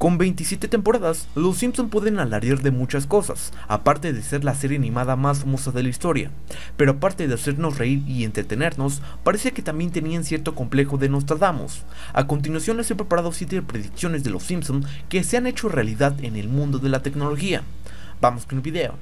Con 27 temporadas, los Simpson pueden alardear de muchas cosas, aparte de ser la serie animada más famosa de la historia, pero aparte de hacernos reír y entretenernos, parece que también tenían cierto complejo de Nostradamus. A continuación les he preparado 7 predicciones de los Simpson que se han hecho realidad en el mundo de la tecnología. Vamos con el video.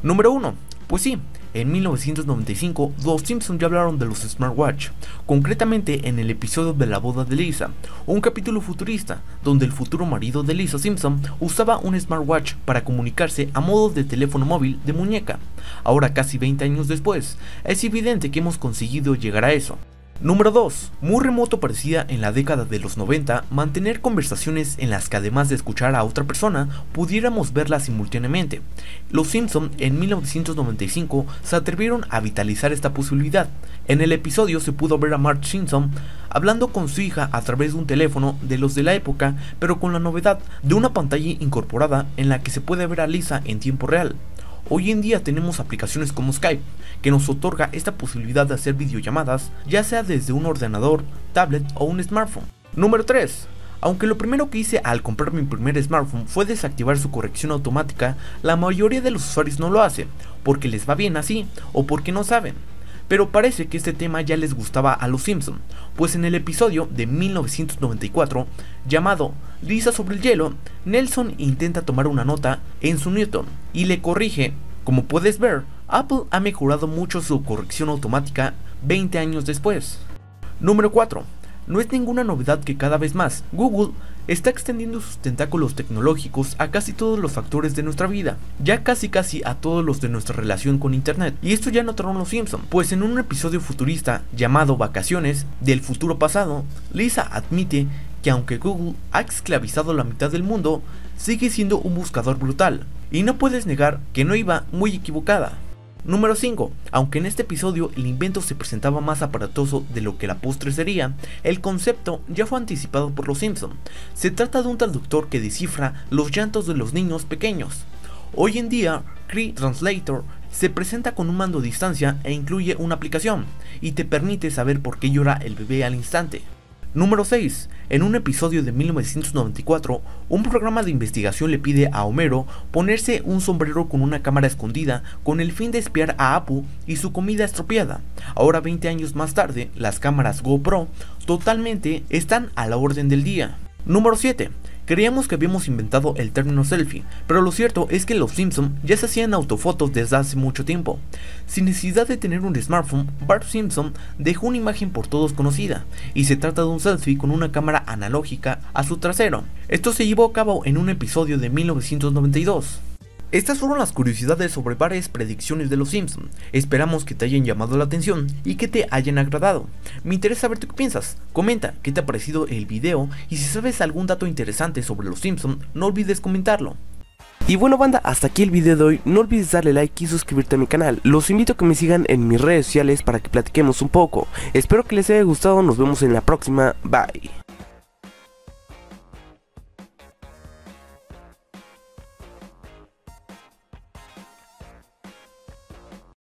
Número 1. Pues sí, en 1995 los Simpsons ya hablaron de los smartwatch, concretamente en el episodio de la boda de Lisa, un capítulo futurista donde el futuro marido de Lisa Simpson usaba un smartwatch para comunicarse a modo de teléfono móvil de muñeca. Ahora casi 20 años después, es evidente que hemos conseguido llegar a eso. Número 2. Muy remoto parecía en la década de los 90 mantener conversaciones en las que además de escuchar a otra persona, pudiéramos verlas simultáneamente. Los Simpson en 1995 se atrevieron a vitalizar esta posibilidad. En el episodio se pudo ver a Marge Simpson hablando con su hija a través de un teléfono de los de la época, pero con la novedad de una pantalla incorporada en la que se puede ver a Lisa en tiempo real. Hoy en día tenemos aplicaciones como Skype, que nos otorga esta posibilidad de hacer videollamadas, ya sea desde un ordenador, tablet o un smartphone. Número 3. Aunque lo primero que hice al comprar mi primer smartphone fue desactivar su corrección automática, la mayoría de los usuarios no lo hace, porque les va bien así o porque no saben. Pero parece que este tema ya les gustaba a los Simpson, pues en el episodio de 1994, llamado Lisa sobre el hielo, Nelson intenta tomar una nota en su Newton y le corrige. Como puedes ver, Apple ha mejorado mucho su corrección automática 20 años después. Número 4. No es ninguna novedad que cada vez más Google está extendiendo sus tentáculos tecnológicos a casi todos los factores de nuestra vida, ya casi a todos los de nuestra relación con internet. Y esto ya notaron los Simpson, pues en un episodio futurista llamado Vacaciones del futuro pasado, Lisa admite que aunque Google ha esclavizado la mitad del mundo, sigue siendo un buscador brutal, y no puedes negar que no iba muy equivocada. Número 5. Aunque en este episodio el invento se presentaba más aparatoso de lo que la postre sería, el concepto ya fue anticipado por los Simpson. Se trata de un traductor que descifra los llantos de los niños pequeños. Hoy en día, Cry Translator se presenta con un mando a distancia e incluye una aplicación, y te permite saber por qué llora el bebé al instante. Número 6. En un episodio de 1994, un programa de investigación le pide a Homero ponerse un sombrero con una cámara escondida con el fin de espiar a Apu y su comida estropeada. Ahora 20 años más tarde, las cámaras GoPro totalmente están a la orden del día. Número 7. Creíamos que habíamos inventado el término selfie, pero lo cierto es que los Simpson ya se hacían autofotos desde hace mucho tiempo. Sin necesidad de tener un smartphone, Bart Simpson dejó una imagen por todos conocida, y se trata de un selfie con una cámara analógica a su trasero. Esto se llevó a cabo en un episodio de 1992. Estas fueron las curiosidades sobre varias predicciones de los Simpson. Esperamos que te hayan llamado la atención y que te hayan agradado. Me interesa saber tú qué piensas. Comenta qué te ha parecido el video y si sabes algún dato interesante sobre los Simpson, no olvides comentarlo. Y bueno banda, hasta aquí el video de hoy, no olvides darle like y suscribirte a mi canal, los invito a que me sigan en mis redes sociales para que platiquemos un poco, espero que les haya gustado, nos vemos en la próxima, bye.